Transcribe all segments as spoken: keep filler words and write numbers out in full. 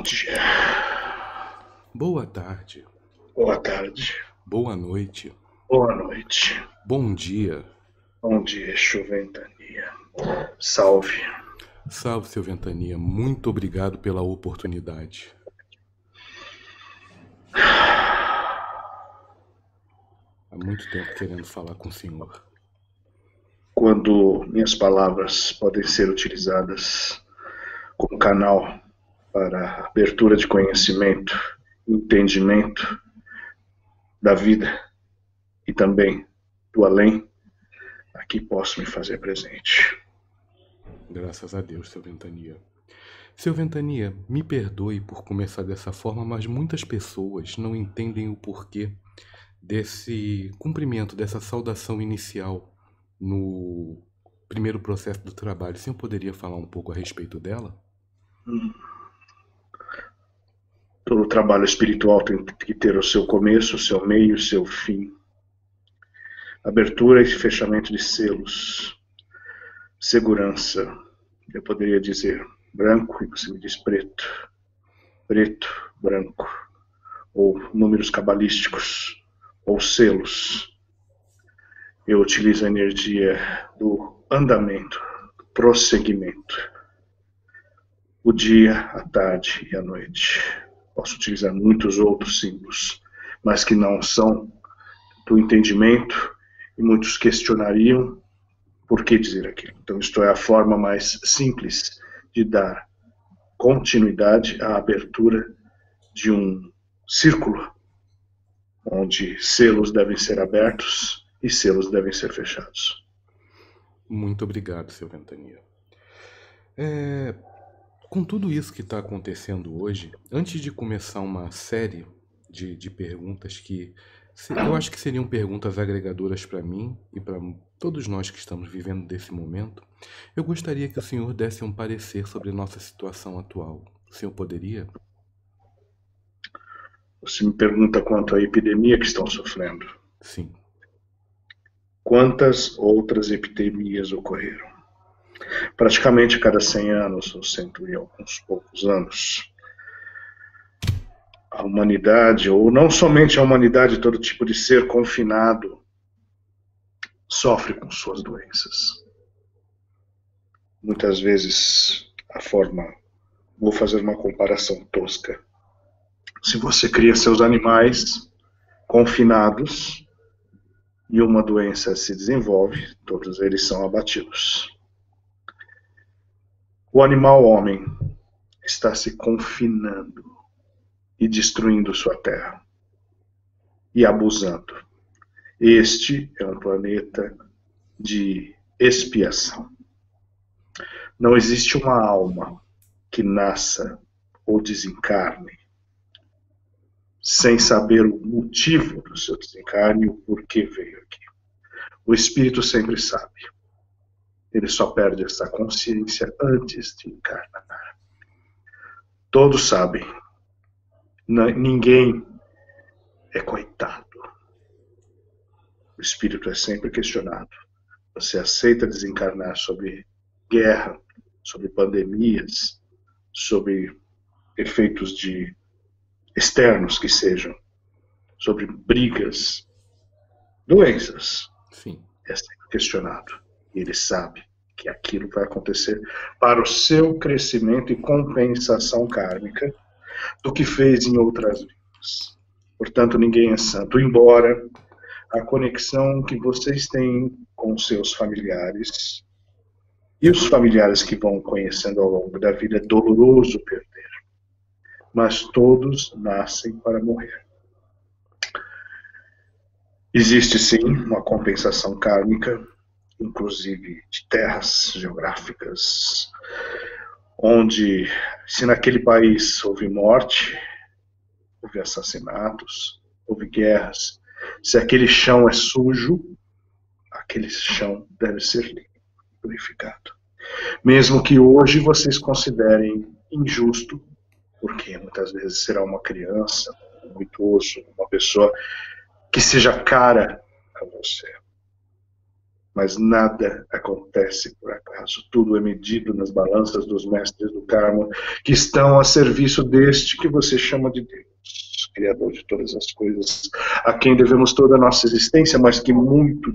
Bom dia. Boa tarde. Boa tarde. Boa noite. Boa noite. Bom dia. Bom dia, Exu Ventania. Salve. Salve, seu Ventania. Muito obrigado pela oportunidade. Há muito tempo querendo falar com o senhor. Quando minhas palavras podem ser utilizadas como canal para abertura de conhecimento, entendimento da vida e também do além, aqui posso me fazer presente. Graças a Deus, seu Ventania. Seu Ventania, me perdoe por começar dessa forma, mas muitas pessoas não entendem o porquê desse cumprimento, dessa saudação inicial no primeiro processo do trabalho. Você poderia falar um pouco a respeito dela? Hum. Todo trabalho espiritual tem que ter o seu começo, o seu meio, o seu fim. Abertura e fechamento de selos. Segurança. Eu poderia dizer branco e você me diz preto. Preto, branco. Ou números cabalísticos. Ou selos. Eu utilizo a energia do andamento, do prosseguimento. O dia, a tarde e a noite. Posso utilizar muitos outros símbolos, mas que não são do entendimento, e muitos questionariam por que dizer aquilo. Então, isto é a forma mais simples de dar continuidade à abertura de um círculo, onde selos devem ser abertos e selos devem ser fechados. Muito obrigado, seu Ventania. É... Com tudo isso que está acontecendo hoje, antes de começar uma série de, de perguntas que eu acho que seriam perguntas agregadoras para mim e para todos nós que estamos vivendo desse momento, eu gostaria que o senhor desse um parecer sobre a nossa situação atual. O senhor poderia? Você me pergunta quanto à epidemia que estão sofrendo. Sim. Quantas outras epidemias ocorreram? Praticamente a cada cem anos, ou cento e alguns poucos anos, a humanidade, ou não somente a humanidade, todo tipo de ser confinado, sofre com suas doenças. Muitas vezes, a forma, vou fazer uma comparação tosca, se você cria seus animais confinados e uma doença se desenvolve, todos eles são abatidos. O animal homem está se confinando e destruindo sua terra e abusando. Este é um planeta de expiação. Não existe uma alma que nasça ou desencarne sem saber o motivo do seu desencarne e o porquê veio aqui. O espírito sempre sabe. Ele só perde essa consciência antes de encarnar. Todos sabem. Ninguém é coitado. O espírito é sempre questionado. Você aceita desencarnar sobre guerra, sobre pandemias, sobre efeitos de externos que sejam, sobre brigas, doenças. Sim. É sempre questionado. Ele sabe que aquilo vai acontecer para o seu crescimento e compensação kármica do que fez em outras vidas. Portanto, ninguém é santo. Embora a conexão que vocês têm com seus familiares e os familiares que vão conhecendo ao longo da vida é doloroso perder. Mas todos nascem para morrer. Existe sim uma compensação kármica, inclusive de terras geográficas, onde se naquele país houve morte, houve assassinatos, houve guerras, se aquele chão é sujo, aquele chão deve ser limpo, purificado. Mesmo que hoje vocês considerem injusto, porque muitas vezes será uma criança, um idoso, uma pessoa que seja cara a você. Mas nada acontece por acaso, tudo é medido nas balanças dos mestres do karma, que estão a serviço deste que você chama de Deus, Criador de todas as coisas, a quem devemos toda a nossa existência, mas que muito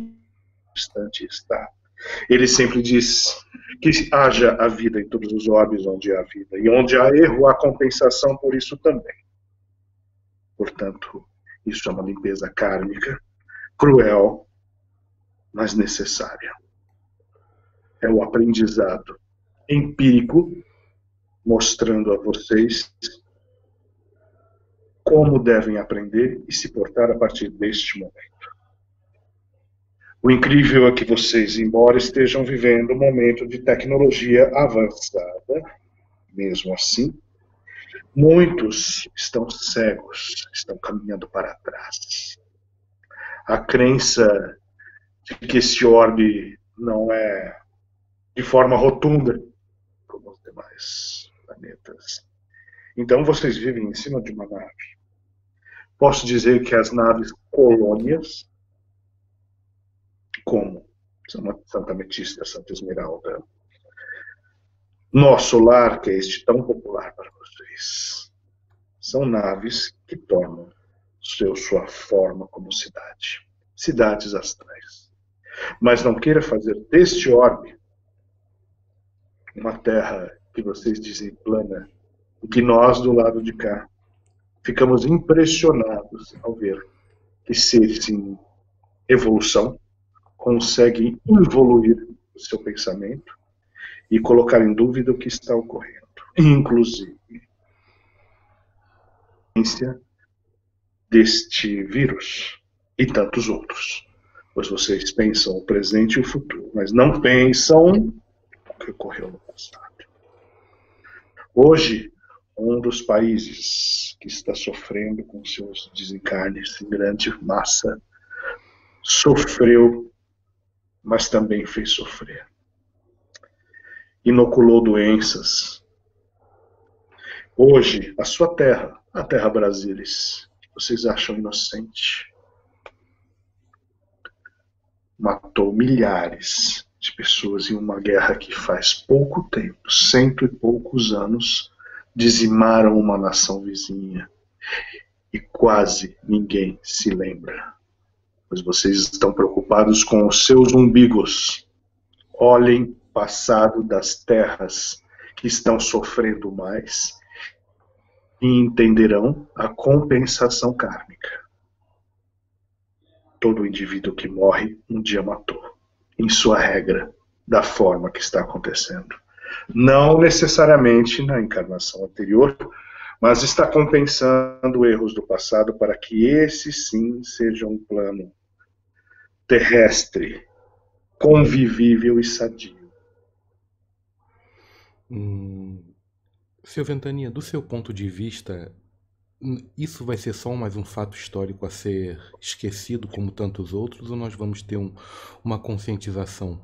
distante está. Ele sempre diz que haja a vida em todos os orbes onde há vida, e onde há erro, há compensação por isso também. Portanto, isso é uma limpeza kármica, cruel, mas necessária. É o aprendizado empírico, mostrando a vocês como devem aprender e se portar a partir deste momento. O incrível é que vocês, embora estejam vivendo um momento de tecnologia avançada, mesmo assim, muitos estão cegos, estão caminhando para trás. A crença de que esse orbe não é de forma rotunda como os demais planetas. Então vocês vivem em cima de uma nave. Posso dizer que as naves colônias, como Santa Metista, Santa Esmeralda, nosso lar, que é este tão popular para vocês, são naves que tomam seu, sua forma como cidade, cidades astrais. Mas não queira fazer deste orbe uma terra que vocês dizem plana, e que nós do lado de cá ficamos impressionados ao ver que seres em evolução conseguem evoluir o seu pensamento e colocar em dúvida o que está ocorrendo. Inclusive, a ciência deste vírus e tantos outros. Pois vocês pensam o presente e o futuro, mas não pensam o que ocorreu no passado. Hoje, um dos países que está sofrendo com seus desencarnes em grande massa, sofreu, mas também fez sofrer. Inoculou doenças. Hoje, a sua terra, a terra Brasílis, que vocês acham inocente, matou milhares de pessoas em uma guerra que faz pouco tempo, cento e poucos anos, dizimaram uma nação vizinha. E quase ninguém se lembra. Pois vocês estão preocupados com os seus umbigos. Olhem o passado das terras que estão sofrendo mais e entenderão a compensação kármica. Todo indivíduo que morre, um dia matou, em sua regra, da forma que está acontecendo. Não necessariamente na encarnação anterior, mas está compensando erros do passado para que esse sim seja um plano terrestre, convivível e sadio. Hum, seu Ventania, do seu ponto de vista, isso vai ser só mais um fato histórico a ser esquecido como tantos outros, ou nós vamos ter um, uma conscientização?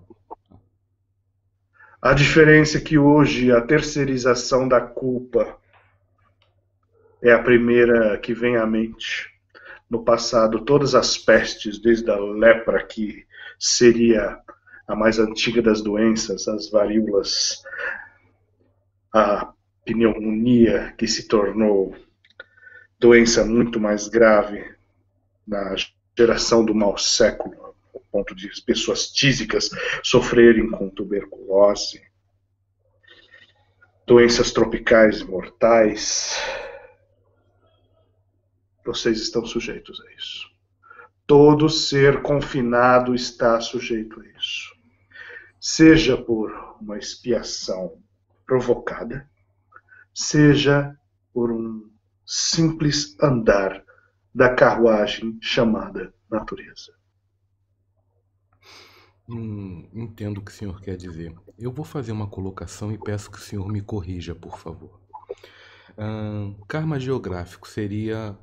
A diferença é que hoje a terceirização da culpa é a primeira que vem à mente. No passado, todas as pestes, desde a lepra, que seria a mais antiga das doenças, as varíolas, a pneumonia, que se tornou doença muito mais grave na geração do mau século, ao ponto de pessoas tísicas sofrerem com tuberculose, doenças tropicais mortais. Vocês estão sujeitos a isso. Todo ser confinado está sujeito a isso. Seja por uma expiação provocada, seja por um simples andar da carruagem chamada natureza. Hum, entendo o que o senhor quer dizer. Eu vou fazer uma colocação e peço que o senhor me corrija, por favor. Hum, karma geográfico seria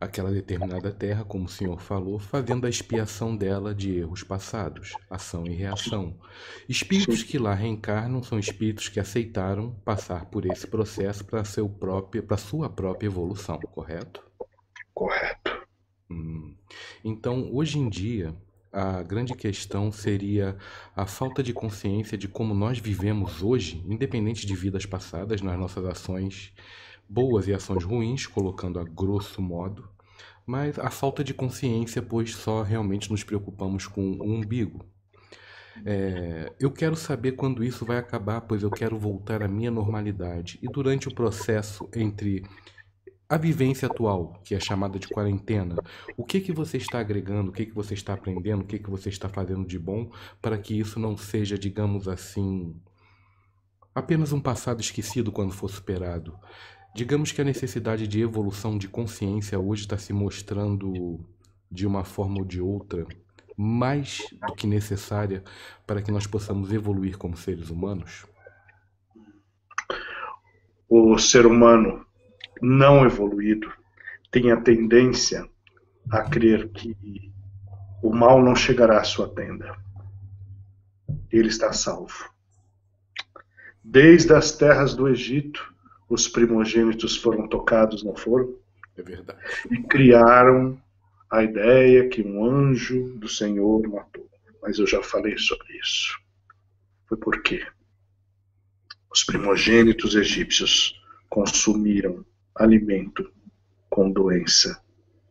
aquela determinada terra, como o senhor falou, fazendo a expiação dela de erros passados, ação e reação. Espíritos que lá reencarnam são espíritos que aceitaram passar por esse processo para seu próprio, para sua própria evolução, correto? Correto. Hum. Então, hoje em dia, a grande questão seria a falta de consciência de como nós vivemos hoje, independente de vidas passadas, nas nossas ações boas e ações ruins, colocando a grosso modo, mas a falta de consciência, pois só realmente nos preocupamos com o umbigo. É, eu quero saber quando isso vai acabar, pois eu quero voltar à minha normalidade. E durante o processo entre a vivência atual, que é chamada de quarentena, o que que você está agregando, o que que você está aprendendo, o que que você está fazendo de bom, para que isso não seja, digamos assim, apenas um passado esquecido quando for superado. Digamos que a necessidade de evolução de consciência hoje está se mostrando, de uma forma ou de outra, mais do que necessária para que nós possamos evoluir como seres humanos? O ser humano não evoluído tem a tendência a crer que o mal não chegará à sua tenda. Ele está salvo. Desde as terras do Egito, os primogênitos foram tocados, não foram? É verdade. E criaram a ideia que um anjo do Senhor matou. Mas eu já falei sobre isso. Foi por quê? Os primogênitos egípcios consumiram alimento com doença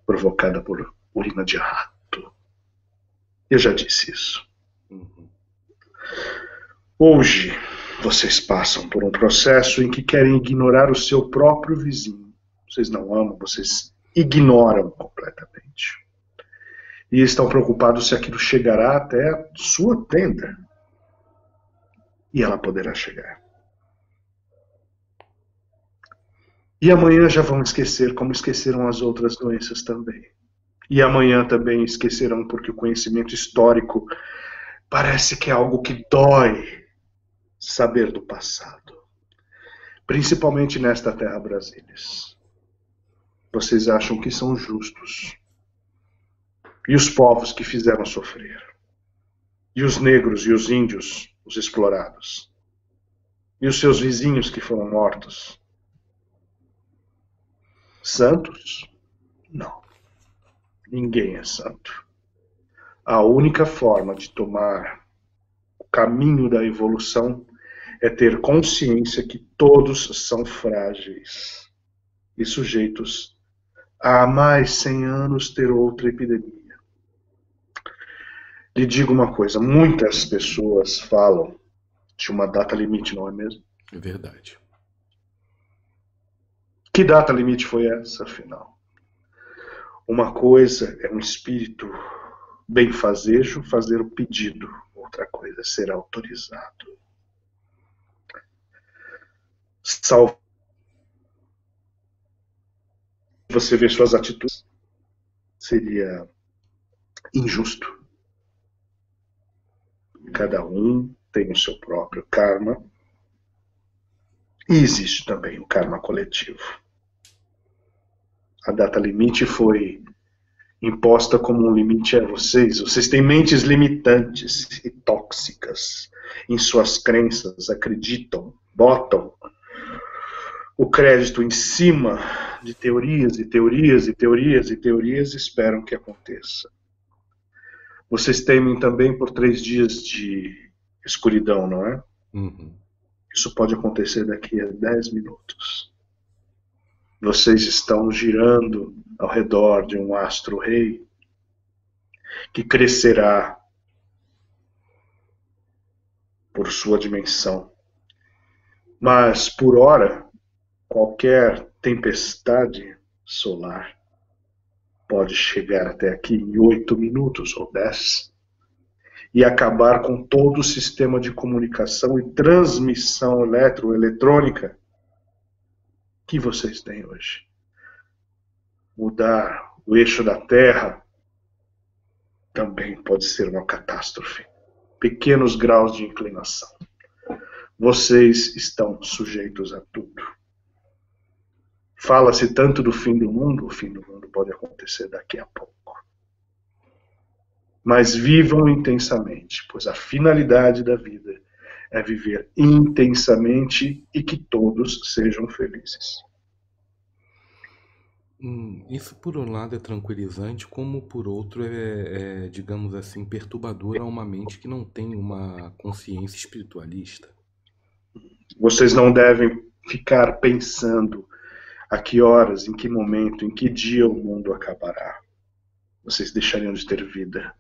provocada por urina de rato. Eu já disse isso. Uhum. Hoje, vocês passam por um processo em que querem ignorar o seu próprio vizinho. Vocês não amam, vocês ignoram completamente. E estão preocupados se aquilo chegará até a sua tenda. E ela poderá chegar. E amanhã já vão esquecer, como esqueceram as outras doenças também. E amanhã também esquecerão, porque o conhecimento histórico parece que é algo que dói saber do passado. Principalmente nesta terra, Brasílis. Vocês acham que são justos. E os povos que fizeram sofrer. E os negros e os índios, os explorados. E os seus vizinhos que foram mortos. Santos? Não. Ninguém é santo. A única forma de tomar o caminho da evolução é ter consciência que todos são frágeis e sujeitos a há mais cem anos ter outra epidemia. Lhe digo uma coisa, muitas pessoas falam de uma data limite, não é mesmo? É verdade. Que data limite foi essa, afinal? Uma coisa é um espírito benfazejo fazer o pedido, outra coisa é ser autorizado. Salvo. Você vê suas atitudes, seria injusto. Cada um tem o seu próprio karma. E existe também o karma coletivo. A data limite foi imposta como um limite a vocês. Vocês têm mentes limitantes e tóxicas. Em suas crenças, acreditam, botam o crédito em cima de teorias e teorias e teorias e teorias e esperam que aconteça. Vocês temem também por três dias de escuridão, não é? Uhum. Isso pode acontecer daqui a dez minutos. Vocês estão girando ao redor de um astro-rei que crescerá por sua dimensão. Mas, por hora, qualquer tempestade solar pode chegar até aqui em oito minutos ou dez. E acabar com todo o sistema de comunicação e transmissão eletroeletrônica que vocês têm hoje. Mudar o eixo da Terra também pode ser uma catástrofe. Pequenos graus de inclinação. Vocês estão sujeitos a tudo. Fala-se tanto do fim do mundo, o fim do mundo pode acontecer daqui a pouco. Mas vivam intensamente, pois a finalidade da vida é viver intensamente e que todos sejam felizes. Hum, Isso por um lado é tranquilizante, como por outro é, é, digamos assim, perturbador a uma mente que não tem uma consciência espiritualista. Vocês não devem ficar pensando a que horas, em que momento, em que dia o mundo acabará. Vocês deixariam de ter vida.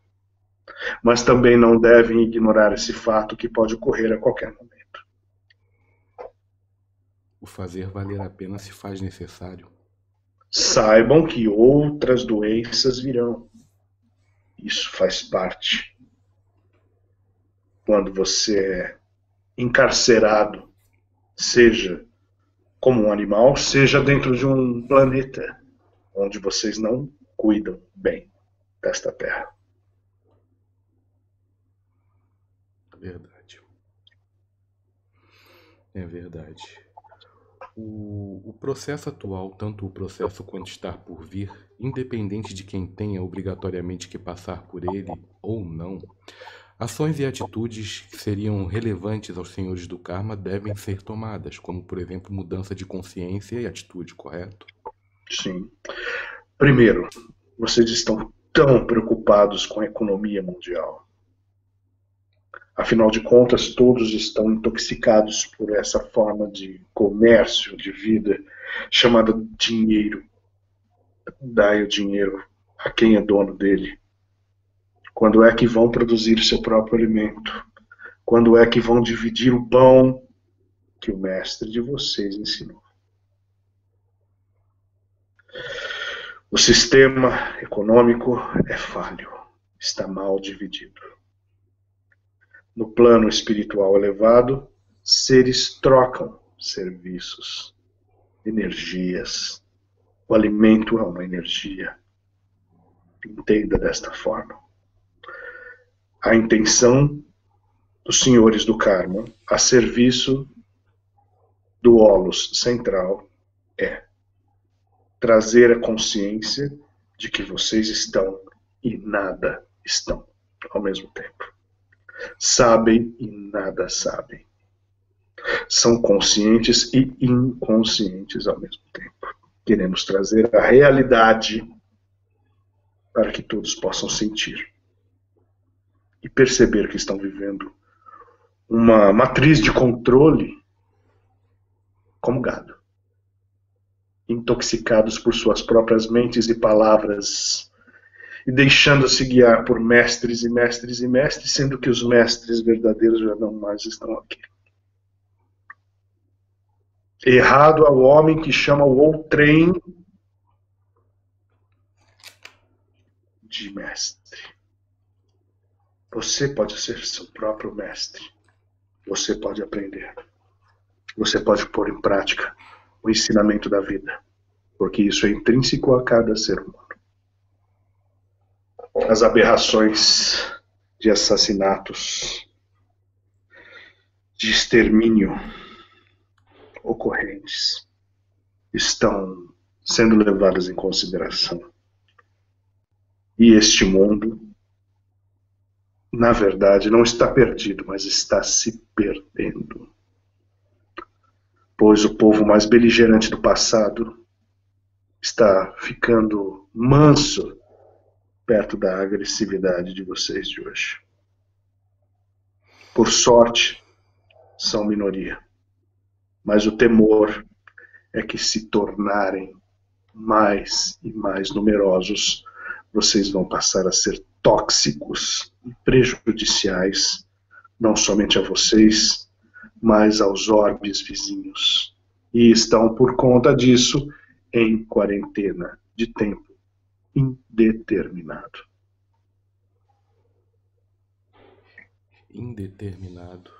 Mas também não devem ignorar esse fato que pode ocorrer a qualquer momento. O fazer valer a pena se faz necessário. Saibam que outras doenças virão. Isso faz parte. Quando você é encarcerado, seja como um animal, seja dentro de um planeta onde vocês não cuidam bem desta terra. É verdade. É verdade. O, o processo atual, tanto o processo quanto estar por vir, independente de quem tenha obrigatoriamente que passar por ele ou não, ações e atitudes que seriam relevantes aos senhores do karma devem ser tomadas, como, por exemplo, mudança de consciência e atitude, correto? Sim. Primeiro, vocês estão tão preocupados com a economia mundial. Afinal de contas, todos estão intoxicados por essa forma de comércio, de vida, chamada dinheiro. Dai o dinheiro a quem é dono dele. Quando é que vão produzir seu próprio alimento? Quando é que vão dividir o pão que o mestre de vocês ensinou? O sistema econômico é falho, está mal dividido. No plano espiritual elevado, seres trocam serviços, energias. O alimento é uma energia. Entenda desta forma. A intenção dos senhores do karma a serviço do holos central é trazer a consciência de que vocês estão e nada estão ao mesmo tempo. Sabem e nada sabem. São conscientes e inconscientes ao mesmo tempo. Queremos trazer a realidade para que todos possam sentir e perceber que estão vivendo uma matriz de controle como gado, intoxicados por suas próprias mentes e palavras, e deixando-se guiar por mestres e mestres e mestres, sendo que os mestres verdadeiros já não mais estão aqui. Errado ao homem que chama o outrem de mestre. Você pode ser seu próprio mestre. Você pode aprender. Você pode pôr em prática o ensinamento da vida, porque isso é intrínseco a cada ser humano. As aberrações de assassinatos, de extermínio ocorrentes estão sendo levadas em consideração. E este mundo, na verdade, não está perdido, mas está se perdendo. Pois o povo mais beligerante do passado está ficando manso perto da agressividade de vocês de hoje. Por sorte, são minoria. Mas o temor é que, se tornarem mais e mais numerosos, vocês vão passar a ser tóxicos e prejudiciais, não somente a vocês, mas aos orbes vizinhos. E estão, por conta disso, em quarentena de tempo indeterminado. Indeterminado.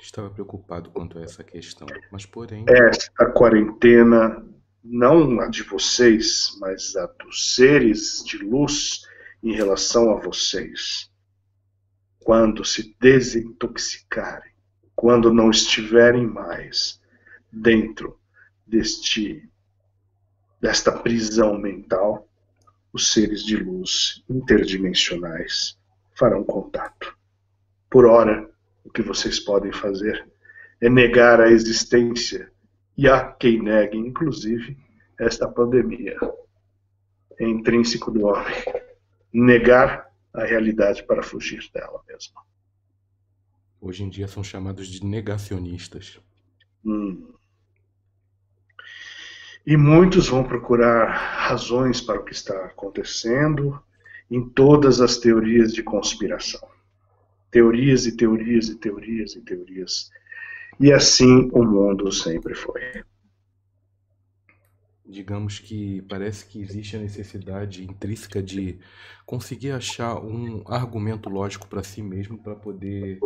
Estava preocupado quanto a essa questão, mas porém... Esta quarentena, não a de vocês, mas a dos seres de luz em relação a vocês. Quando se desintoxicarem, quando não estiverem mais dentro deste... desta prisão mental, os seres de luz interdimensionais farão contato. Por ora, o que vocês podem fazer é negar a existência, e há quem negue, inclusive, esta pandemia. É intrínseco do homem negar a realidade para fugir dela mesma. Hoje em dia são chamados de negacionistas. Hum. E muitos vão procurar razões para o que está acontecendo em todas as teorias de conspiração. Teorias e teorias e teorias e teorias. E assim o mundo sempre foi. Digamos que parece que existe a necessidade intrínseca de conseguir achar um argumento lógico para si mesmo, para poder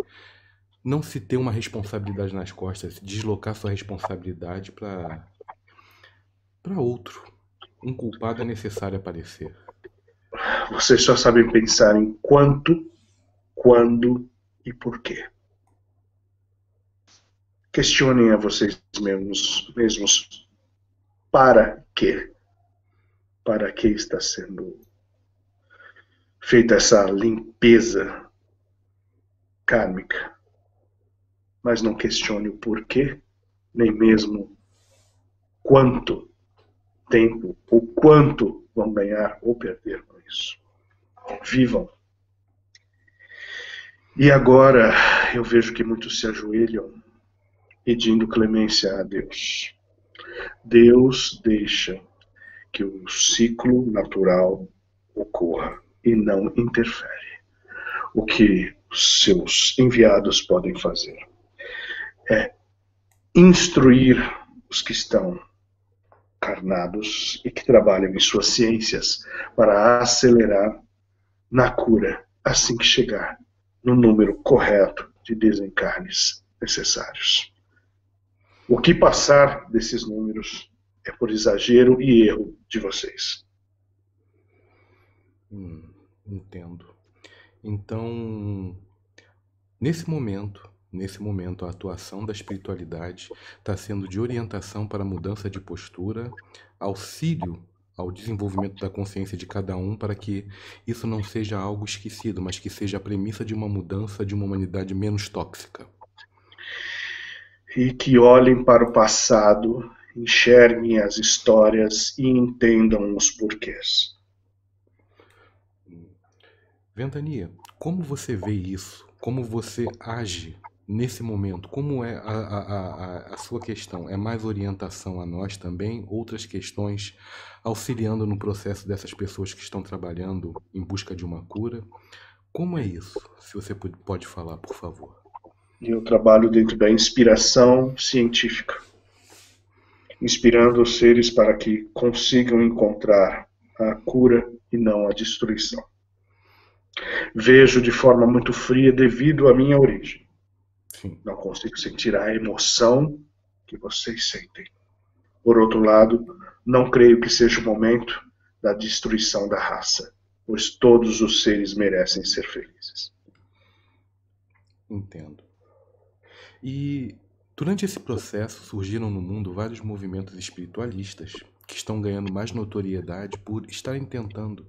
não se ter uma responsabilidade nas costas, deslocar sua responsabilidade para para outro. Um culpado é necessário aparecer. Vocês só sabem pensar em quanto, quando e por quê. Questionem a vocês mesmos, mesmos. Para quê? Para que está sendo feita essa limpeza kármica? Mas não questione o porquê, nem mesmo quanto tempo ou quanto vão ganhar ou perder com isso. Vivam. E agora eu vejo que muitos se ajoelham pedindo clemência a Deus. Deus deixa que o ciclo natural ocorra e não interfere. O que os seus enviados podem fazer é instruir os que estão encarnados e que trabalham em suas ciências para acelerar na cura assim que chegar no número correto de desencarnes necessários. O que passar desses números é por exagero e erro de vocês. Hum, entendo. Então, nesse momento, nesse momento, a atuação da espiritualidade está sendo de orientação para a mudança de postura, auxílio ao desenvolvimento da consciência de cada um, para que isso não seja algo esquecido, mas que seja a premissa de uma mudança de uma humanidade menos tóxica. E que olhem para o passado, enxerguem as histórias e entendam os porquês. Ventania, como você vê isso? Como você age nesse momento? Como é a, a, a, a sua questão? É mais orientação a nós também? Outras questões auxiliando no processo dessas pessoas que estão trabalhando em busca de uma cura? Como é isso? Se você pode falar, por favor. Eu trabalho dentro da inspiração científica, inspirando os seres para que consigam encontrar a cura e não a destruição. Vejo de forma muito fria devido à minha origem. Sim. Não consigo sentir a emoção que vocês sentem. Por outro lado, não creio que seja o momento da destruição da raça, pois todos os seres merecem ser felizes. Entendo. E durante esse processo surgiram no mundo vários movimentos espiritualistas que estão ganhando mais notoriedade por estarem tentando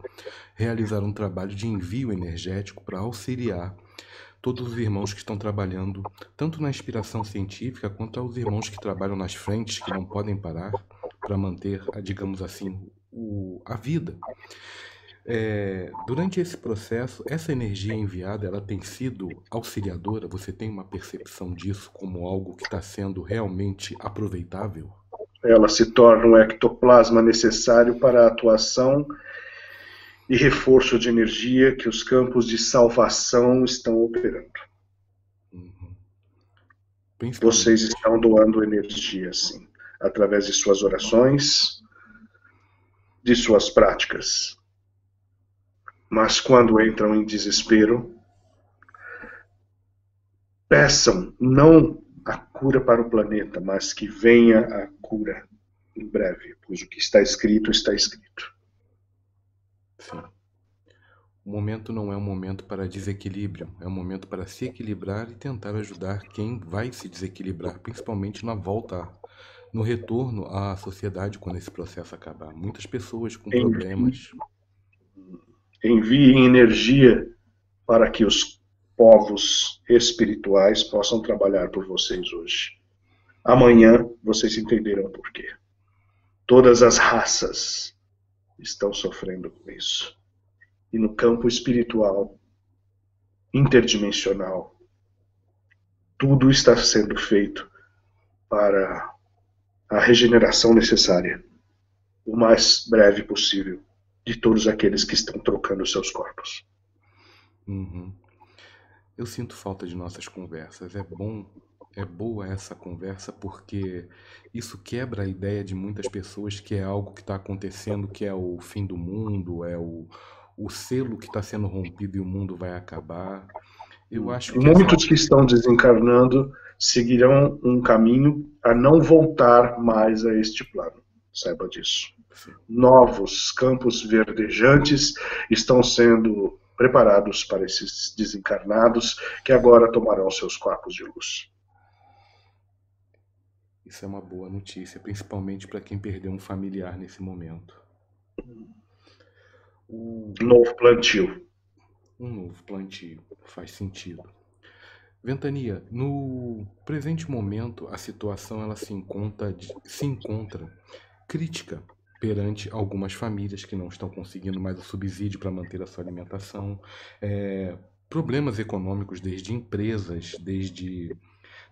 realizar um trabalho de envio energético para auxiliar todos os irmãos que estão trabalhando tanto na inspiração científica quanto aos irmãos que trabalham nas frentes que não podem parar para manter, digamos assim, o, a vida. É, durante esse processo, essa energia enviada, ela tem sido auxiliadora? Você tem uma percepção disso como algo que está sendo realmente aproveitável? Ela se torna um ectoplasma necessário para a atuação e reforço de energia que os campos de salvação estão operando. Uhum. Vocês estão doando energia, sim, através de suas orações, de suas práticas. Mas quando entram em desespero, peçam não a cura para o planeta, mas que venha a cura em breve, pois o que está escrito, está escrito. Sim. O momento não é um momento para desequilíbrio, é um momento para se equilibrar e tentar ajudar quem vai se desequilibrar, principalmente na volta, no retorno à sociedade quando esse processo acabar. Muitas pessoas com problemas... Enviem energia para que os povos espirituais possam trabalhar por vocês hoje. Amanhã vocês entenderão por quê. Todas as raças estão sofrendo com isso. E no campo espiritual, interdimensional, tudo está sendo feito para a regeneração necessária, o mais breve possível, de todos aqueles que estão trocando seus corpos. Uhum. Eu sinto falta de nossas conversas. É bom, é boa essa conversa, porque isso quebra a ideia de muitas pessoas que é algo que está acontecendo, que é o fim do mundo, é o, o selo que está sendo rompido e o mundo vai acabar. Eu acho que muitos essa... que estão desencarnando seguirão um caminho a não voltar mais a este plano. Saiba disso. Sim. Novos campos verdejantes estão sendo preparados para esses desencarnados que agora tomarão seus corpos de luz. Isso é uma boa notícia, principalmente para quem perdeu um familiar nesse momento. O... Novo plantio. Um novo plantio, faz sentido. Ventania, no presente momento a situação ela se encontra, de, se encontra crítica perante algumas famílias que não estão conseguindo mais o subsídio para manter a sua alimentação, é, problemas econômicos desde empresas, desde,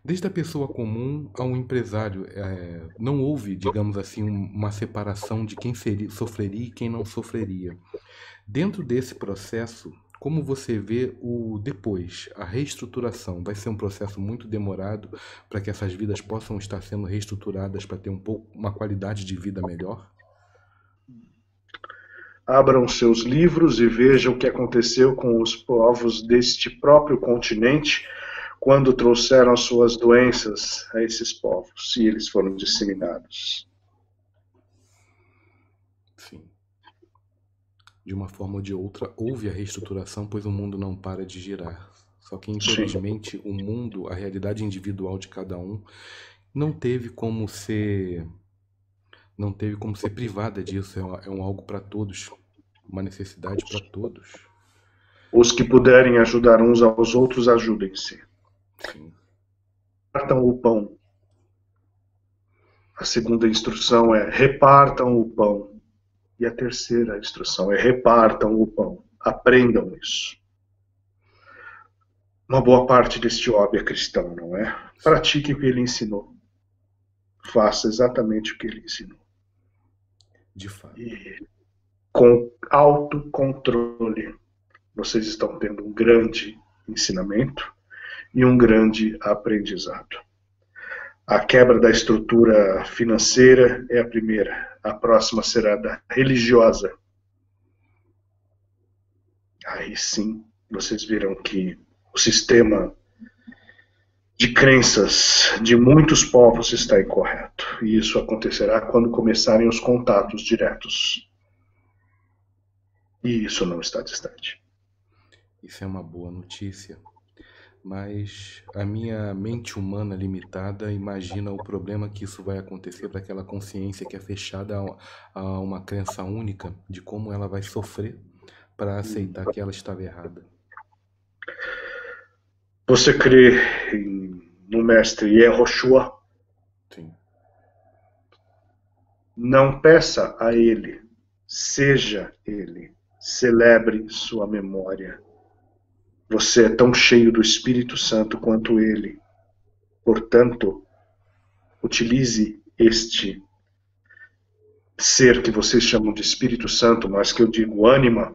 desde a pessoa comum ao empresário. É, não houve, digamos assim, uma separação de quem seria, sofreria e quem não sofreria. Dentro desse processo, como você vê o depois, a reestruturação? Vai ser um processo muito demorado para que essas vidas possam estar sendo reestruturadas para ter um pouco, uma qualidade de vida melhor? Abram seus livros e vejam o que aconteceu com os povos deste próprio continente quando trouxeram suas doenças a esses povos e eles foram disseminados. De uma forma ou de outra, houve a reestruturação, pois o mundo não para de girar. Só que, infelizmente, o mundo, a realidade individual de cada um, não teve como ser, não teve como ser privada disso. É um, é um algo para todos, uma necessidade para todos. Os que puderem ajudar uns aos outros, ajudem-se. Repartam o pão. A segunda instrução é repartam o pão. E a terceira instrução é repartam o pão, aprendam isso. Uma boa parte deste óbvio é cristão, não é? Pratique o que ele ensinou. Faça exatamente o que ele ensinou. De fato. E com autocontrole, vocês estão tendo um grande ensinamento e um grande aprendizado. A quebra da estrutura financeira é a primeira. A próxima será da religiosa. Aí sim, vocês viram que o sistema de crenças de muitos povos está incorreto. E isso acontecerá quando começarem os contatos diretos. E isso não está distante. Isso é uma boa notícia. Mas a minha mente humana limitada imagina o problema que isso vai acontecer para aquela consciência que é fechada a uma crença única, de como ela vai sofrer para aceitar que ela estava errada. Você crê no mestre Yehoshua? Sim. Não peça a ele, seja ele, celebre sua memória. Você é tão cheio do Espírito Santo quanto ele. Portanto, utilize este ser que vocês chamam de Espírito Santo, mas que eu digo ânima,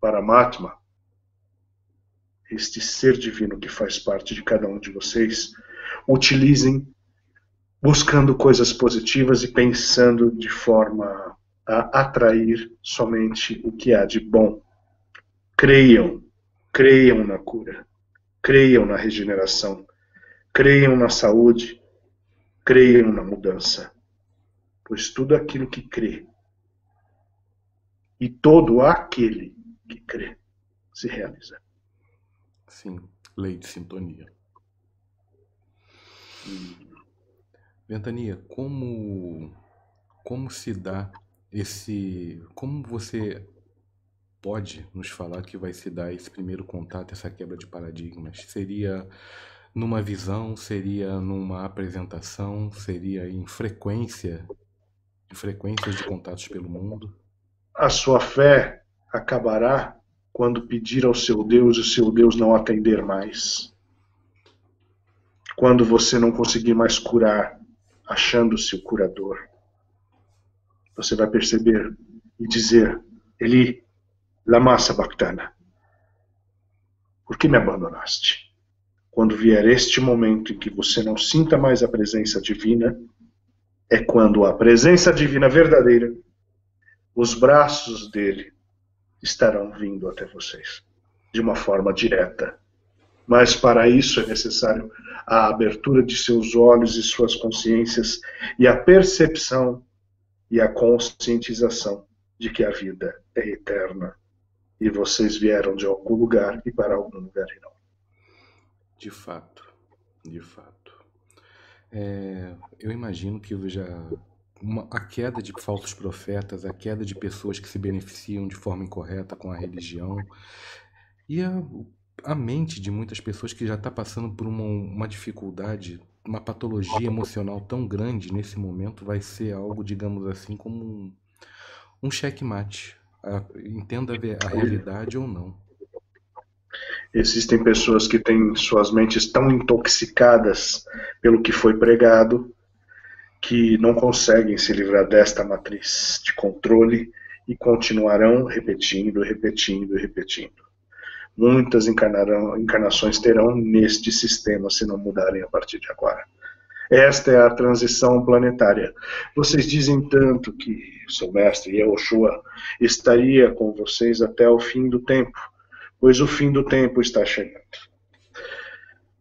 Paramatma, este ser divino que faz parte de cada um de vocês. Utilizem buscando coisas positivas e pensando de forma a atrair somente o que há de bom. Creiam. Creiam na cura, creiam na regeneração, creiam na saúde, creiam na mudança. Pois tudo aquilo que crê, e todo aquele que crê, se realiza. Sim, lei de sintonia. Ventania, como, como se dá esse... Como você... pode nos falar que vai se dar esse primeiro contato, essa quebra de paradigmas? Seria numa visão, seria numa apresentação, seria em frequência frequências de contatos pelo mundo. A sua fé acabará quando pedir ao seu Deus e seu Deus não atender mais. Quando você não conseguir mais curar, achando-se o curador. Você vai perceber e dizer, Eli, la massa bactana, por que me abandonaste? Quando vier este momento em que você não sinta mais a presença divina, é quando a presença divina verdadeira, os braços dele estarão vindo até vocês, de uma forma direta. Mas para isso é necessário a abertura de seus olhos e suas consciências, e a percepção e a conscientização de que a vida é eterna. E vocês vieram de algum lugar e para algum lugar irão. De fato, de fato. É, eu imagino que já uma, a queda de falsos profetas, a queda de pessoas que se beneficiam de forma incorreta com a religião e a, a mente de muitas pessoas que já está passando por uma, uma dificuldade, uma patologia emocional tão grande nesse momento vai ser algo, digamos assim, como um, um checkmate. A, entenda a realidade ou não. Existem pessoas que têm suas mentes tão intoxicadas pelo que foi pregado que não conseguem se livrar desta matriz de controle e continuarão repetindo, repetindo, repetindo. Muitas encarnarão, encarnações terão neste sistema se não mudarem a partir de agora. Esta é a transição planetária. Vocês dizem tanto que seu mestre Yehoshua estaria com vocês até o fim do tempo, pois o fim do tempo está chegando.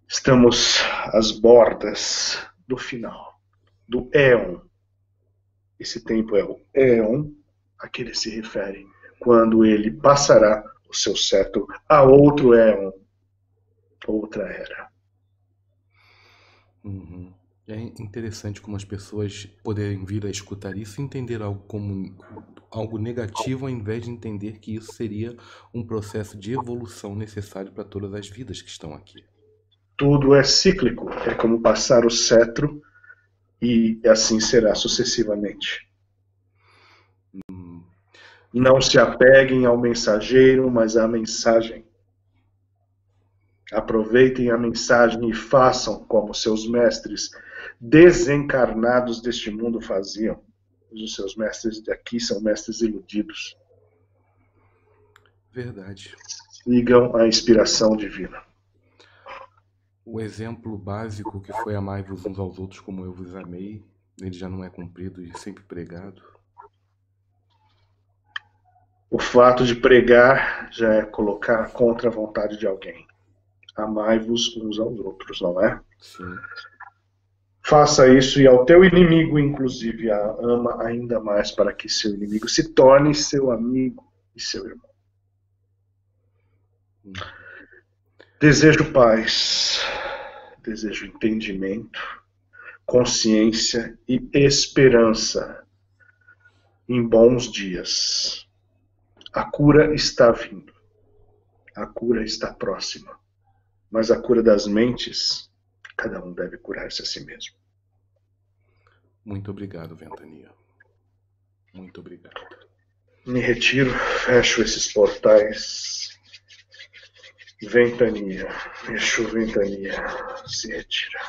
Estamos às bordas do final, do éon. Esse tempo é o éon a que ele se refere, quando ele passará o seu cetro a outro éon, outra era. Uhum. É interessante como as pessoas poderem vir a escutar isso e entender algo como algo negativo, ao invés de entender que isso seria um processo de evolução necessário para todas as vidas que estão aqui. Tudo é cíclico, é como passar o cetro e assim será sucessivamente. Hum. Não se apeguem ao mensageiro, mas à mensagem. Aproveitem a mensagem e façam como seus mestres desencarnados deste mundo faziam. Os seus mestres daqui são mestres iludidos. Verdade. Sigam a inspiração divina. O exemplo básico que foi amai-vos uns aos outros como eu vos amei, ele já não é cumprido e sempre pregado. O fato de pregar já é colocar contra a vontade de alguém. Amai-vos uns aos outros, não é? Sim. Faça isso e ao teu inimigo, inclusive, a ama ainda mais para que seu inimigo se torne seu amigo e seu irmão. Hum. Desejo paz, desejo entendimento, consciência e esperança em bons dias. A cura está vindo, a cura está próxima, mas a cura das mentes... Cada um deve curar-se a si mesmo. Muito obrigado, Ventania. Muito obrigado. Me retiro, fecho esses portais. Ventania, Exu Ventania, se retira.